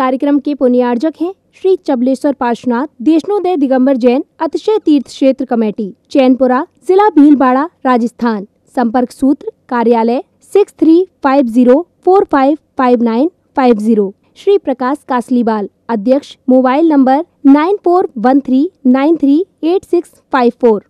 कार्यक्रम के पुण्यार्जक हैं श्री चबलेश्वर पासनाथ देशनोदय दिगम्बर जैन अतिशय तीर्थ क्षेत्र कमेटी चैनपुरा, जिला भीलवाड़ा, राजस्थान। संपर्क सूत्र कार्यालय 6350455950। श्री प्रकाश कासलीबाल अध्यक्ष। Mobile number 9413938654।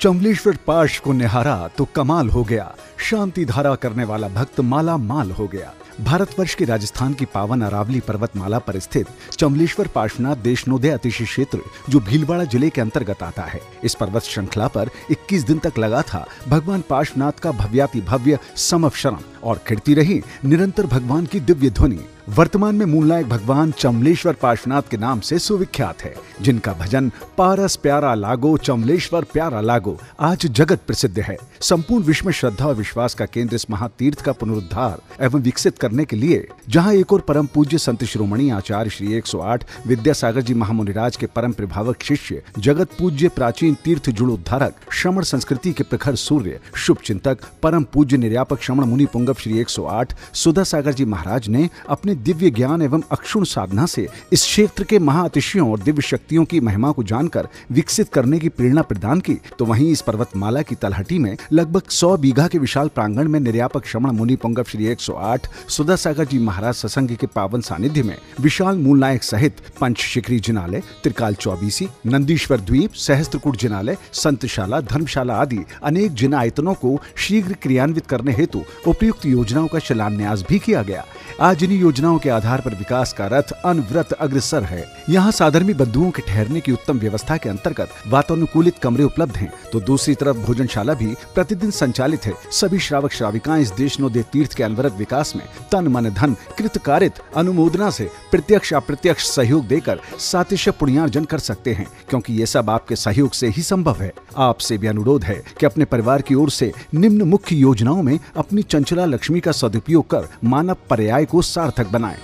चबलेश्वर पाश को निहारा तो कमाल हो गया, शांति धारा करने वाला भक्त माला माल हो गया। भारतवर्ष के राजस्थान की पावन अरावली पर्वतमाला पर स्थित चबलेश्वर पासनाथ देशनोदय अतिशय क्षेत्र, जो भीलवाड़ा जिले के अंतर्गत आता है, इस पर्वत श्रृंखला पर 21 दिन तक लगा था भगवान पाशनाथ का भव्याति भव्य समक्षरम और खिड़ती रही निरंतर भगवान की दिव्य ध्वनि। वर्तमान में मूलनायक भगवान चबलेश्वर पासनाथ के नाम से सुविख्यात है, जिनका भजन पारस प्यारा लागो चबलेश्वर प्यारा लागो आज जगत प्रसिद्ध है। संपूर्ण विश्व में श्रद्धा और विश्वास का केंद्र इस महातीर्थ का पुनरुद्धार एवं विकसित करने के लिए जहां एक और परम पूज्य संत शिरोमणि आचार्य श्री 108 विद्यासागर जी महामुनिराज के परम प्रभावक शिष्य जगत पूज्य प्राचीन तीर्थ जुड़ोद्धारक श्रमण संस्कृति के प्रखर सूर्य शुभ चिंतक परम पूज्य निर्यापक श्रमण मुनि पुंगव श्री 108 सुधासागर जी महाराज ने अपने दिव्य ज्ञान एवं अक्षुण साधना से इस क्षेत्र के महाअतिशियों और दिव्य शक्तियों की महिमा को जानकर विकसित करने की प्रेरणा प्रदान की। तो वहीं इस पर्वतमाला की तलहटी में लगभग 100 बीघा के विशाल प्रांगण में निर्यापक श्रमण मुनि पुंगव श्री 108 सुधासागर जी महाराज ससंग के पावन सानिध्य में विशाल मूलनायक सहित पंच शिखरी जिनालय, त्रिकाल चौबीसी, नंदीश्वर द्वीप, सहस्त्रकूट जिनालय, संतशाला, धर्मशाला आदि अनेक जिन आयतनों को शीघ्र क्रियान्वित करने हेतु उपयुक्त योजनाओं का शिलान्यास भी किया गया। आज इन योजनाओं के आधार पर विकास का रथ अनवरत अग्रसर है। यहाँ साधर्मी बंधुओं के ठहरने की उत्तम व्यवस्था के अंतर्गत वातानुकूलित कमरे उपलब्ध हैं, तो दूसरी तरफ भोजनशाला भी प्रतिदिन संचालित है। सभी श्रावक श्राविकाएं इस देशनोदय तीर्थ के अनवरत विकास में तन मन धन कृतकारित अनुमोदना से प्रत्यक्ष अप्रत्यक्ष सहयोग देकर सातिश्य पुण्यार्जन कर सकते हैं, क्योंकि ये सब आपके सहयोग से ही संभव है। आपसे भी अनुरोध है कि अपने परिवार की ओर से निम्न मुख्य योजनाओं में अपनी चंचला लक्ष्मी का सदुपयोग कर मानव पर्याय को सार्थक बनाएं।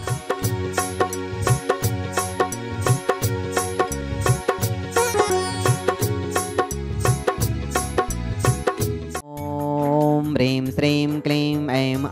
ओम ह्रीं श्रीं क्लीं ऐं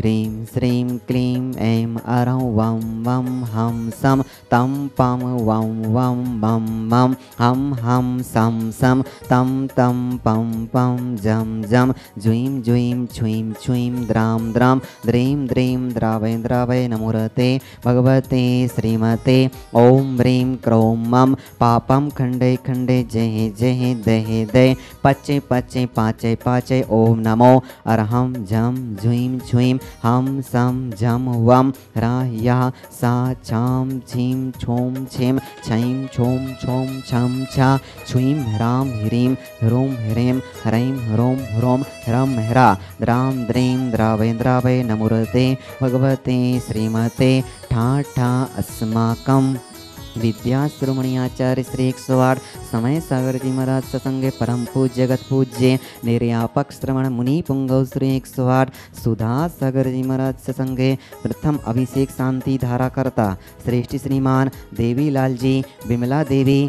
ह्रीं श्रीं क्लीं ऐं अरं वं वं हं सं तं पं वं वं मं मं हं हं सं सं तं तं पं पं जं जं ज्वीं ज्वीं छुईं छुईं द्रां द्रां द्रीं द्रीं द्रावै द्रावै नमोरते भगवते श्रीमते। ॐ ह्रीं क्रों मं पापं खण्डे खण्डे जहे जहे दहे दे पचे पचे पाचे पाचे ॐ नमो अरहं झं ज्वीं छुईं हम सम जम वम राया सा छाम छीम छोम छेम छईम छोम छोम छम छा छुईम ह्राम ह्रीम ह्रूम ह्रीम ह्रीम ह्रोम ह्रोम ह्रम ह्रा द्राम द्रीं द्रावै द्रावै नमोरते भगवते श्रीमते। ठा ठा अस्माकं विद्याश्रोमणी आचार्य श्री 108 समय सागर जी महाराज ससंगे परम पूज्य जगत पूज्य निर्यापक श्रवण मुनि पुंगव श्री 108 सुधासागर जी महाराज ससंगे प्रथम अभिषेक शांति धारा करता श्रेष्ठ श्रीमान देवीलालजी, विमला देवी,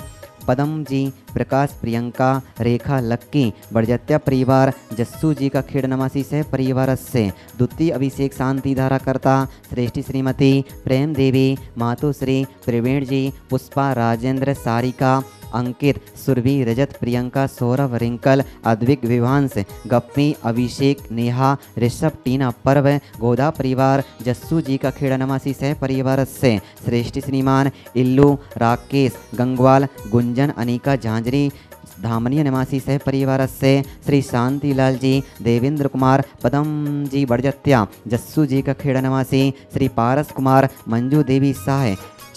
पदम जी, प्रकाश, प्रियंका, रेखा, लक्की, बड़जत्या परिवार, जस्सू जी का खेड़ नमासी से परिवार से द्वितीय अभिषेक शांति धारा करता श्रेष्ठी श्रीमती प्रेम देवी, मातोश्री, प्रवीण जी, पुष्पा, राजेंद्र, सारिका, अंकित, सुरभि, रजत, प्रियंका, सौरभ, रिंकल, अद्विक, विवांश, गप्पी, अभिषेक, नेहा, ऋषभ, टीना, पर्व, गोदा परिवार, जस्सू जी का खेड़ा नमासी सह परिवार से श्रेष्ठ श्रीमान इल्लू, राकेश, गंगवाल, गुंजन, अनिका, झांझरी, धामनीय निवासी सह परिवार से श्री शांतिलाल जी, देवेंद्र कुमार, पदम जी, बड़जत्या, जस्सू जी का खेड़ा निवासी श्री पारस कुमार, मंजू देवी, साह,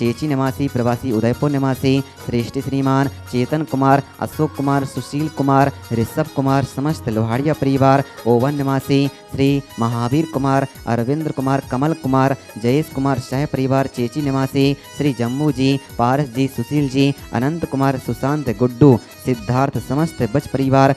चेची निवासी प्रवासी उदयपुर निवासी श्रेष्ठ श्रीमान चेतन कुमार, अशोक कुमार, सुशील कुमार, ऋषभ कुमार, समस्त लोहाड़िया परिवार, ओवन निवासी श्री महावीर कुमार, अरविंद्र कुमार, कमल कुमार, जयेश कुमार, शाह परिवार, चेची निवासी श्री जम्मू जी, पारस जी, सुशील जी, अनंत कुमार, सुशांत, गुड्डू, सिद्धार्थ, समस्त बच परिवार,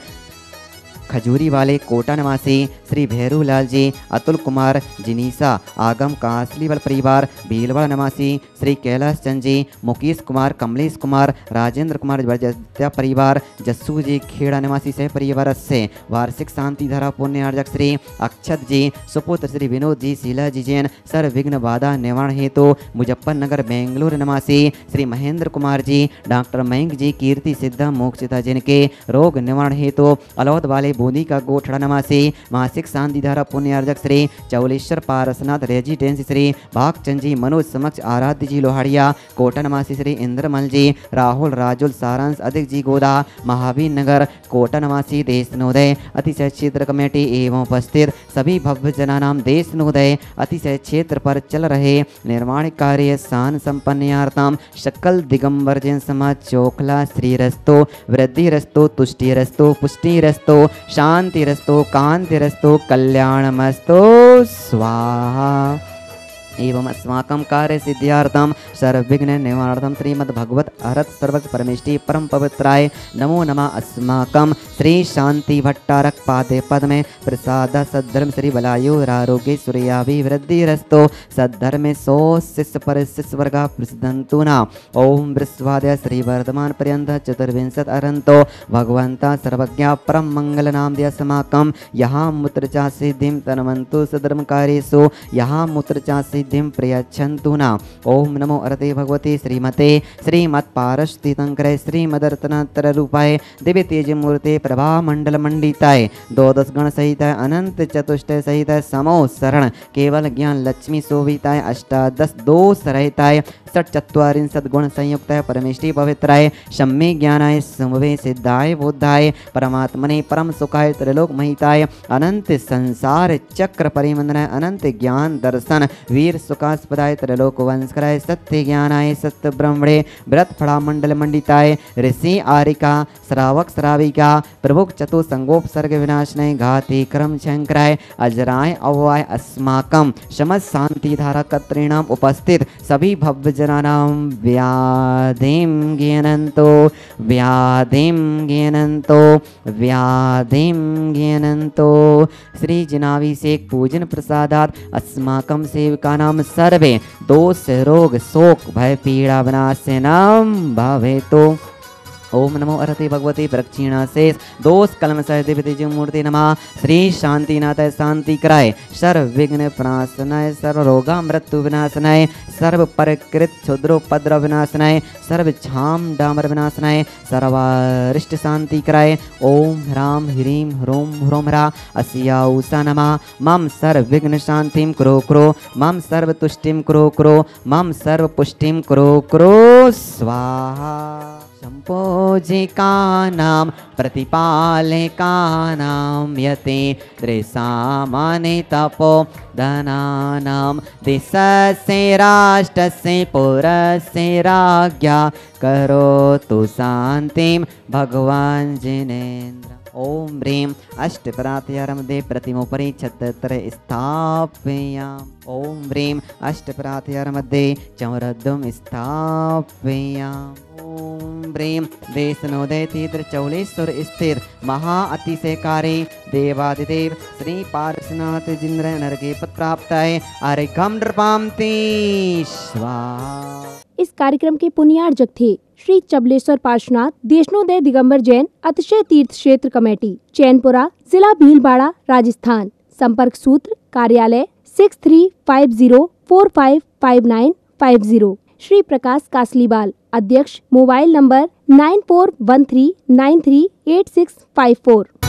खजूरी वाले कोटा निवासी श्री भैरूलाल जी, अतुल कुमार, जिनीसा, आगम कासलीबाल परिवार, भीलवाड़ा निवासी श्री कैलाश चंद जी, मुकेश कुमार, कमलेश कुमार, राजेंद्र कुमार बरजत्या परिवार, जस्सू जी, खेड़ा निवासी सह परिवार से वार्षिक शांति धारा पुण्य अर्जक श्री अक्षत जी, सुपुत्र श्री विनोद जी, शीला जी जैन, सर विघ्न बाधा निवारण हेतु मुजफ्फरनगर बेंगलोर निवासी श्री महेंद्र कुमार जी, डॉक्टर मयंक जी, कीर्ति, सिद्धा, मोक्षिता जिन के रोग निवारण हेतु अलौद वाले बूंदी का गोठड़ा निवासी मासिक शांति धारा पुण्यार्जक श्री चबलेश्वर पासनाथ रेजिडेंसी श्री भागचंद जी, मनोज समक्ष आराध्य जी लोहाड़िया, कोटा निवासी श्री इंद्रमल जी, राहुल, राजुल, सारांश, अधिक जी गोदा, महावीर नगर, कोटा निवासी देशनोदय अतिशय क्षेत्र कमेटी एवं उपस्थित सभी भव्य जनानाम देशनोदय अतिशय क्षेत्र पर चल रहे निर्माण कार्य शान संपन्नार्थम शकल दिगम्बर जैन समाज चोखला श्री रस्तो वृद्धि रस्तो तुष्टि रस्तो पुष्टि रस्तो शांति रस्तो कांति रस्तो कल्याणमस्तो स्वाहा एवं अस्माकं कार्य सिद्ध्यार्थम सर्वविघ्न निवारणार्थम श्रीमद्भगवत अरहत सर्वज्ञ परमेष्टि परम पवित्राय नमो नमः। अस्माकं श्री शांति भट्टारक पादे पद में प्रसाद सद्धर्म श्री बलायुरारोग्य सूर्याभिवृद्धिरस्तो सद्धर्मे सौ शिष्य पर शिष्य वर्गा प्रसिद्धंतु ना। ओम विश्वादय श्री वर्धमान पर्यंत चतुर्विंशत अरंतो भगवंता सर्वज्ञ परम मंगल नाम दया समाकम यहाँ मूत्रचा सिद्धिम तनवंतु सधर्म कार्यसु यहाँ मूत्रचा सिद्धिं प्रयच्छन्तु ना। ओम नमो अरते भगवते श्रीमते श्रीमत्पारश्चितंकरे श्रीमदरत्नातर रूपाय दिव्य तेज मूर्ते प्रभा मंडल मंडिताय द्वादश गण सहिताय अनंत चतुष्टय सहिताय समो शरण केवल ज्ञान लक्ष्मी शोभिताय अष्टादश दोष रहिताय षट्चत्वारिंशत् गुण संयुक्ताय परमेष्टि पवित्राय शम्मे ज्ञानाय समवे सिद्धाय बोधाय परमात्मने परम सुखाय त्रिलोक महिताय अनंत संसार चक्र परिवंदनाय अनंत ज्ञान दर्शन वीर सुखास्पदाय त्रिलोक वंशकराय सत्य ज्ञानाय सत्य ब्रह्मणे व्रत फड़ा मंडल मंडिताय ऋषि आरिका श्रावक श्राविका प्रभुक चतु संगोपसर्ग विनाशनाय घाति क्रम शंकराय अजराय अववाय अस्माकम शम शांति धारा कत्रीणाम उपस्थित सभी भव्य जनानाम व्याधिम ज्ञानंतो श्री जिनावी से पूजन प्रसादात अस्माकम सेवक का नाम सर्वे दोष रोग शोक भय पीड़ा विनाशनम भवे तो। ओम नमो अरहते भगवते प्रक्षीणाशेष दोष कलम सहदेव तेजो मूर्ति नमः। श्री शांतिनाथाय शांति कराय सर्व विघ्न प्रणाशनाय सर्व रोगा मृत्यु विनाशनाय सर्व परकृत क्षुद्रोपद्रव विनाशनाय सर्व छाम डामर विनाशनाय सर्वारिष्ट शांति कराय। ओम ह्राम ह्रीम ह्रोम ह्रोम ह्रा अस्याऊषा नमः। मम सर्व विघ्न शांतिम करो करो मम सर्व तुष्टिम करो करो मम सर्व पुष्टिम करो करो स्वाहा। संपूजिकानां प्रतिपालिकानां यते त्रिसामाने तपो धनानां दिशसे राष्ट्रसे पुरसे राज्ञा करोतु शान्तिं भगवान् जिनेन्द्र। ओम ह्रीं अष्टप्रात्यारम्भे प्रतिमुपरि छत्र स्थापयामि। ओम ह्रीं अष्टप्रात्यारम्भे चौरद्वं स्थापयामि। ओम प्रेम देशनोदय तीर्थ चौलेश्वर स्थिर महा अतिशयकारी देवादिदेव श्री पार्श्वनाथ जिन्द्र नरके प्राप्ताय अर्घम नृपामती स्वाहा। इस कार्यक्रम के पुण्यार्जक थे श्री चबलेश्वर पासनाथ देशनोदय दिगम्बर जैन अतिशय तीर्थ क्षेत्र कमेटी चैनपुरा जिला भीलवाड़ा राजस्थान। संपर्क सूत्र कार्यालय 6350455950 श्री प्रकाश कासलीबाल अध्यक्ष। Mobile number 9413938654।